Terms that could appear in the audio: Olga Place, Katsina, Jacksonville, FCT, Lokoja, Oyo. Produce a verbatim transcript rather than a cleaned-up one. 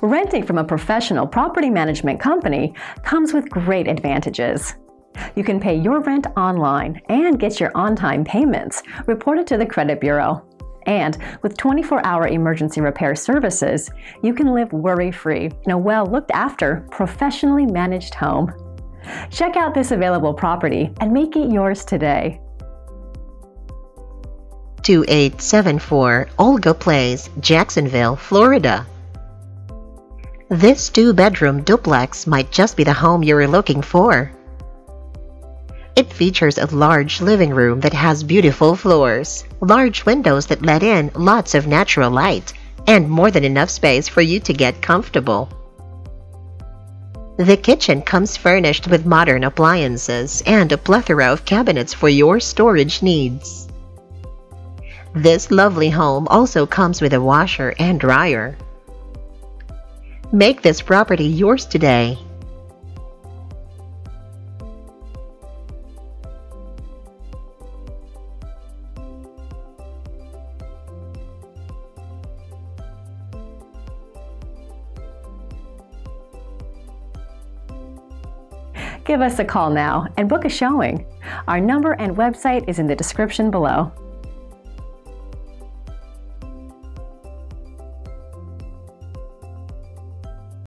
renting from a professional property management company comes with great advantages. You can pay your rent online and get your on-time payments reported to the credit bureau. And with twenty-four hour emergency repair services, you can live worry-free in a well-looked-after, professionally managed home. Check out this available property and make it yours today. two eight seven four Olga Place, Jacksonville, Florida. This two-bedroom duplex might just be the home you're looking for. It features a large living room that has beautiful floors, large windows that let in lots of natural light, and more than enough space for you to get comfortable. The kitchen comes furnished with modern appliances and a plethora of cabinets for your storage needs. This lovely home also comes with a washer and dryer. Make this property yours today. Give us a call now and book a showing. Our number and website is in the description below.